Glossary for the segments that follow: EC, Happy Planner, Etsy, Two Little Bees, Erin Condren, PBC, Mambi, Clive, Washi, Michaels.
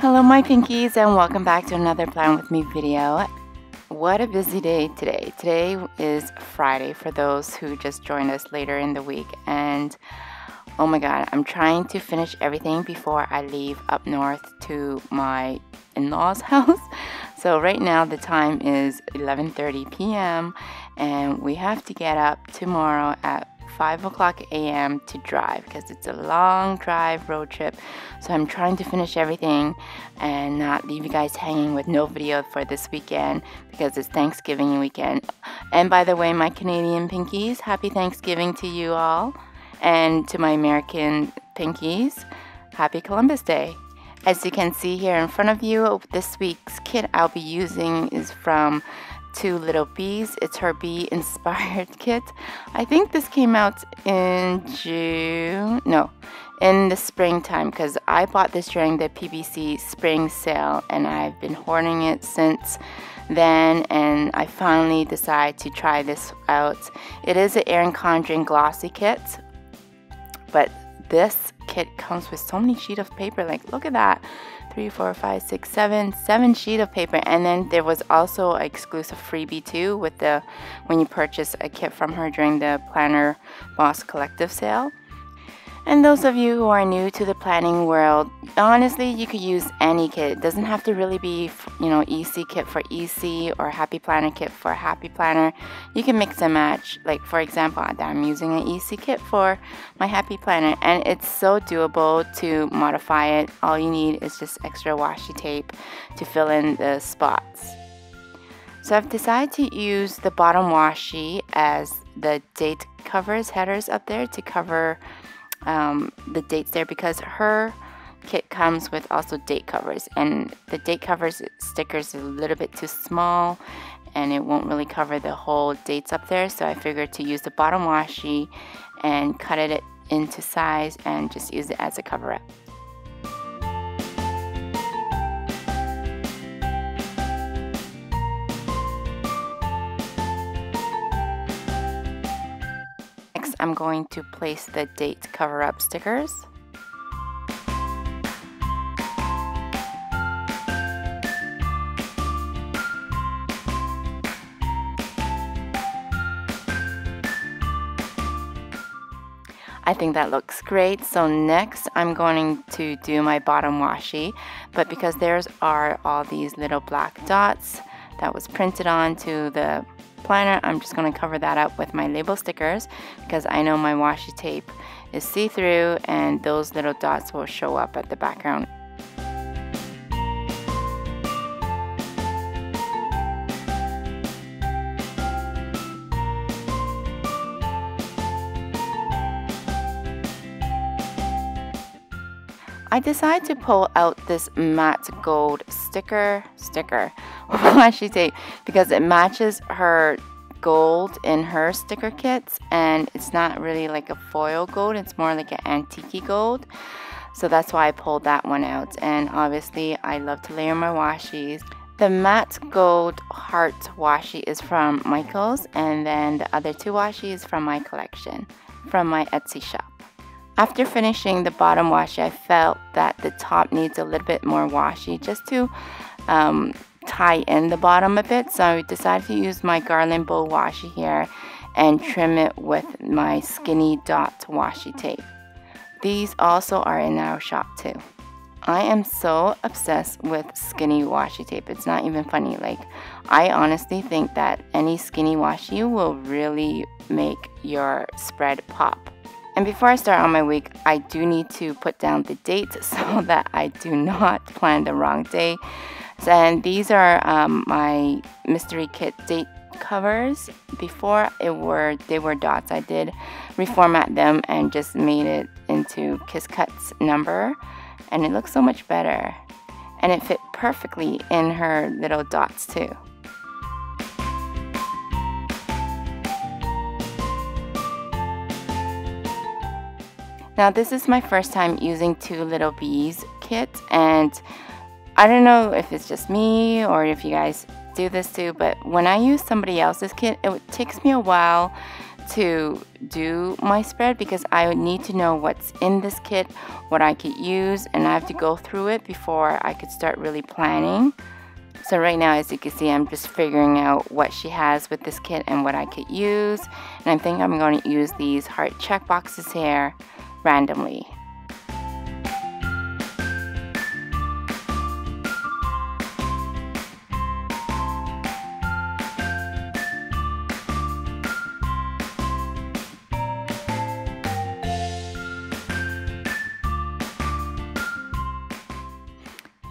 Hello my pinkies and welcome back to another Plan With Me video. What a busy day today. Today is Friday for those who just joined us later in the week, and oh my god, I'm trying to finish everything before I leave up north to my in-laws' house. So right now the time is 11:30 p.m. and we have to get up tomorrow at 5 o'clock a.m. to drive because it's a long drive road trip. So I'm trying to finish everything and not leave you guys hanging with no video for this weekend because it's Thanksgiving weekend. And by the way, my Canadian pinkies, happy Thanksgiving to you all, and to my American pinkies, happy Columbus Day. As you can see here in front of you, this week's kit I'll be using is from Two Little Bees. It's her bee inspired kit. I think this came out in June, no, in the springtime, because I bought this during the PBC spring sale and I've been hoarding it since then, and I finally decided to try this out. It is an Erin Condren glossy kit, but this kit comes with so many sheets of paper. Like, look at that. 3, 4, 5, 6, 7 sheet of paper. And then there was also an exclusive freebie too with the when you purchase a kit from her during the Planner Boss Collective sale. And those of you who are new to the planning world, honestly, you could use any kit. It doesn't have to really be, you know, EC kit for EC or Happy Planner kit for Happy Planner. You can mix and match. Like, for example, I'm using an EC kit for my Happy Planner, and it's so doable to modify it. All you need is just extra washi tape to fill in the spots. So I've decided to use the bottom washi as the date covers, headers up there to cover the dates there, because her kit comes with also date covers, and the date covers stickers is a little bit too small and it won't really cover the whole dates up there. So I figured to use the bottom washi and cut it into size and just use it as a cover up. I'm going to place the date cover-up stickers. I think that looks great. So next I'm going to do my bottom washi, but because there are all these little black dots that was printed onto the planner, I'm just going to cover that up with my label stickers because I know my washi tape is see-through and those little dots will show up at the background. I decided to pull out this matte gold sticker washi tape because it matches her gold in her sticker kits, and it's not really like a foil gold, it's more like an antique gold. So that's why I pulled that one out, and obviously I love to layer my washis. The matte gold heart washi is from Michaels, and then the other two washis from my collection from my Etsy shop. After finishing the bottom washi, I felt that the top needs a little bit more washi just to tie in the bottom a bit. So I decided to use my garland bow washi here and trim it with my skinny dot washi tape. These also are in our shop too. I am so obsessed with skinny washi tape. It's not even funny. Like, I honestly think that any skinny washi will really make your spread pop. And before I start on my week, I do need to put down the date so that I do not plan the wrong day. And these are my mystery kit date covers. Before they were dots. I did reformat them and just made it into Kiss Cuts number, and it looks so much better. And it fit perfectly in her little dots too. Now this is my first time using Two Little Bees kit, and I don't know if it's just me or if you guys do this too, but when I use somebody else's kit, it takes me a while to do my spread because I need to know what's in this kit, what I could use, and I have to go through it before I could start really planning. So right now, as you can see, I'm just figuring out what she has with this kit and what I could use. And I think I'm going to use these heart check boxes here randomly.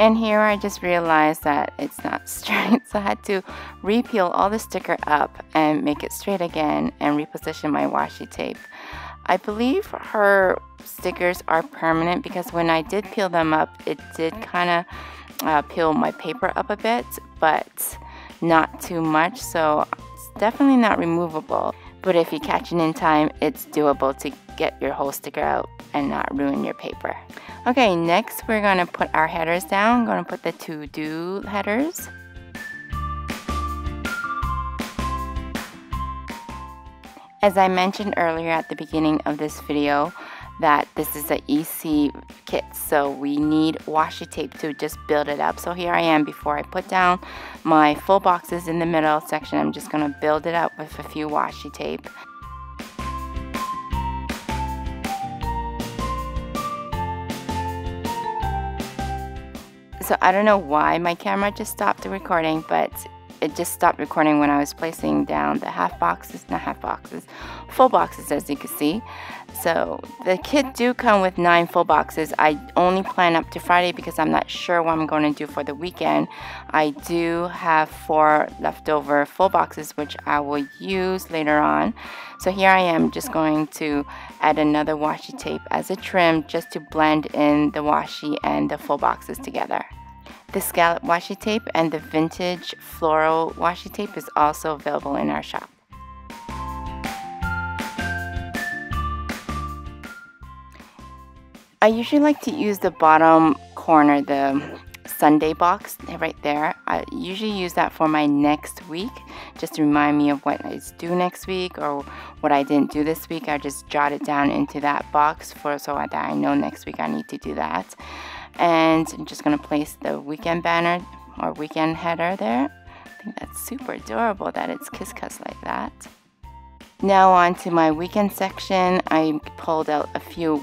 And here I just realized that it's not straight, so I had to re-peel all the sticker up and make it straight again and reposition my washi tape. I believe her stickers are permanent because when I did peel them up, it did kind of peel my paper up a bit, but not too much, so it's definitely not removable. But if you catch it in time, it's doable to get your whole sticker out and not ruin your paper. Okay, next we're gonna put our headers down. I'm gonna put the to-do headers. As I mentioned earlier at the beginning of this video, that this is an EC kit, so we need washi tape to just build it up. So here I am, before I put down my full boxes in the middle section, I'm just gonna build it up with a few washi tape. So I don't know why my camera just stopped the recording, but it just stopped recording when I was placing down the full boxes, as you can see. So the kit do come with 9 full boxes. I only plan up to Friday because I'm not sure what I'm going to do for the weekend. I do have 4 leftover full boxes which I will use later on. So here I am just going to add another washi tape as a trim just to blend in the washi and the full boxes together. The scallop washi tape and the vintage floral washi tape is also available in our shop. I usually like to use the bottom corner, the Sunday box right there. I usually use that for my next week, just to remind me of what I do next week or what I didn't do this week. I just jot it down into that box so that I know next week I need to do that. And I'm just gonna place the weekend banner or weekend header there. I think that's super adorable that it's kiss-cuss like that. Now on to my weekend section. I pulled out a few,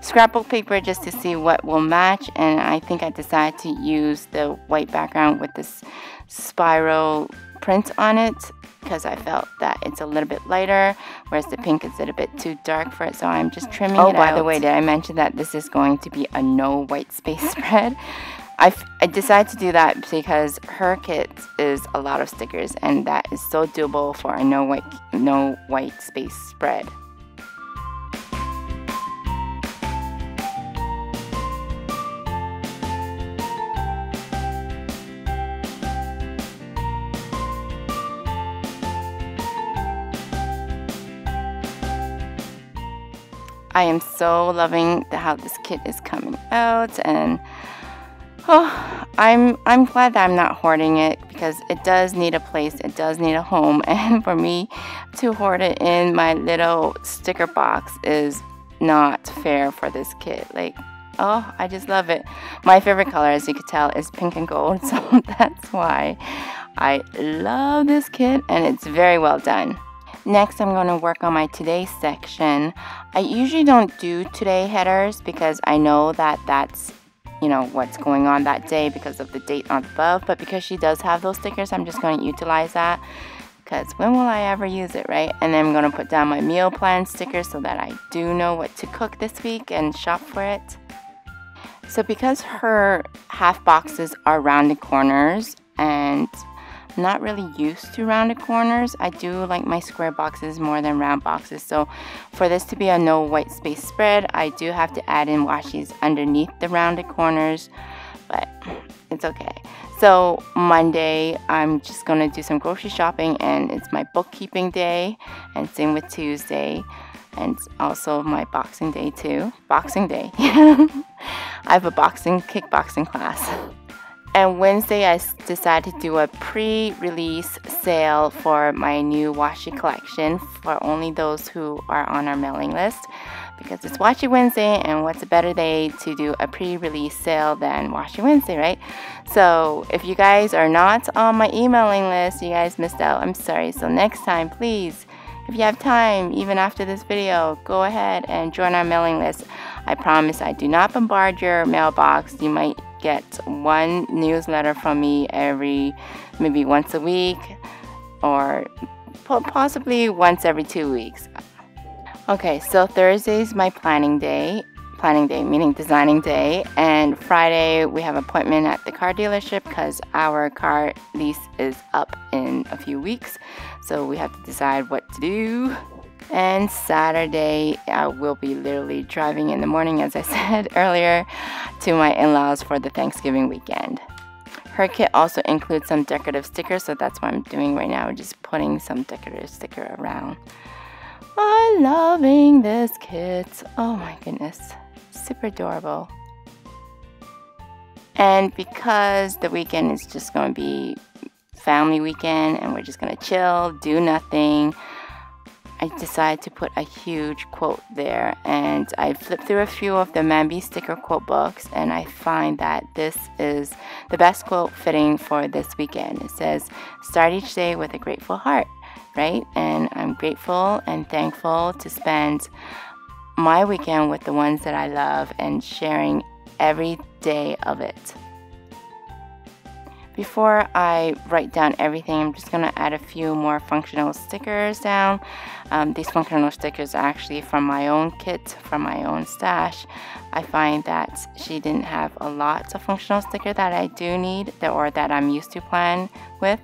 scrapbook paper just to see what will match, and I think I decided to use the white background with this spiral print on it because I felt that it's a little bit lighter, whereas the pink is a little bit too dark for it, so I'm just trimming it out. Oh, by the way, did I mention that this is going to be a no white space spread? I decided to do that because her kit is a lot of stickers, and that is so doable for a no white space spread. I am so loving how this kit is coming out, and oh, I'm glad that I'm not hoarding it because it does need a place, it does need a home, and for me to hoard it in my little sticker box is not fair for this kit. Like, oh, I just love it. My favorite color, as you can tell, is pink and gold, so that's why I love this kit, and it's very well done. Next, I'm going to work on my today section. I usually don't do today headers because I know that that's, you know, what's going on that day because of the date on above, but because she does have those stickers, I'm just going to utilize that because when will I ever use it, right? And then I'm going to put down my meal plan stickers so that I do know what to cook this week and shop for it. So because her half boxes are rounded corners, and not really used to rounded corners, I do like my square boxes more than round boxes, so for this to be a no white space spread, I do have to add in washi's underneath the rounded corners, but it's okay. So Monday, I'm just gonna do some grocery shopping, and it's my bookkeeping day, and same with Tuesday, and also my Boxing Day too. Boxing Day. I have a kickboxing class. And Wednesday, I decided to do a pre-release sale for my new washi collection for only those who are on our mailing list, because it's Washi Wednesday, and what's a better day to do a pre-release sale than Washi Wednesday, right? So if you guys are not on my emailing list, you guys missed out. I'm sorry. So next time, please, if you have time, even after this video, go ahead and join our mailing list. I promise I do not bombard your mailbox. You might get one newsletter from me every, maybe once a week, or possibly once every 2 weeks. Okay, so Thursday's my planning day meaning designing day, and Friday we have appointment at the car dealership because our car lease is up in a few weeks, so we have to decide what to do. And Saturday, I will be literally driving in the morning, as I said earlier, to my in-laws for the Thanksgiving weekend. Her kit also includes some decorative stickers, so that's what I'm doing right now, just putting some decorative sticker around. I'm loving this kit. Oh my goodness, super adorable. And because the weekend is just going to be family weekend and we're just going to chill, do nothing, I decided to put a huge quote there, and I flipped through a few of the Mambi sticker quote books, and I find that this is the best quote fitting for this weekend. It says, "Start each day with a grateful heart," right? And I'm grateful and thankful to spend my weekend with the ones that I love and sharing every day of it. Before I write down everything, I'm just going to add a few more functional stickers down. These functional stickers are actually from my own kit, from my own stash. I find that she didn't have a lot of functional sticker that I do need, or that I'm used to plan with.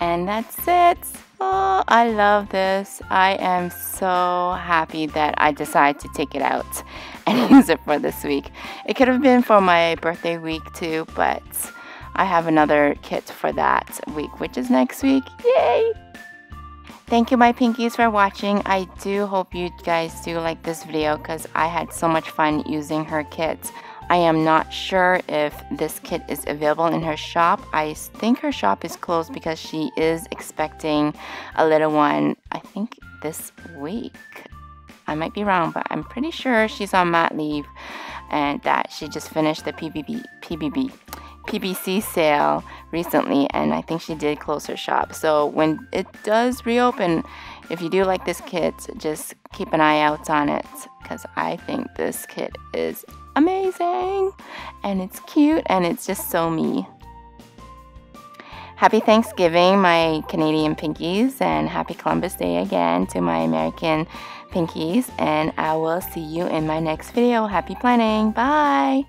And that's it. Oh, I love this. I am so happy that I decided to take it out and use it for this week. It could have been for my birthday week too, but I have another kit for that week, which is next week. Yay! Thank you, my pinkies, for watching. I do hope you guys do like this video because I had so much fun using her kits. I am not sure if this kit is available in her shop. I think her shop is closed because she is expecting a little one, I think this week. I might be wrong, but I'm pretty sure she's on mat leave and that she just finished the PBC sale recently, and I think she did close her shop. So when it does reopen, if you do like this kit, just keep an eye out on it because I think this kit is amazing, and it's cute, and it's just so me. Happy Thanksgiving, my Canadian pinkies, and happy Columbus Day again to my American pinkies, and I will see you in my next video. Happy planning. Bye.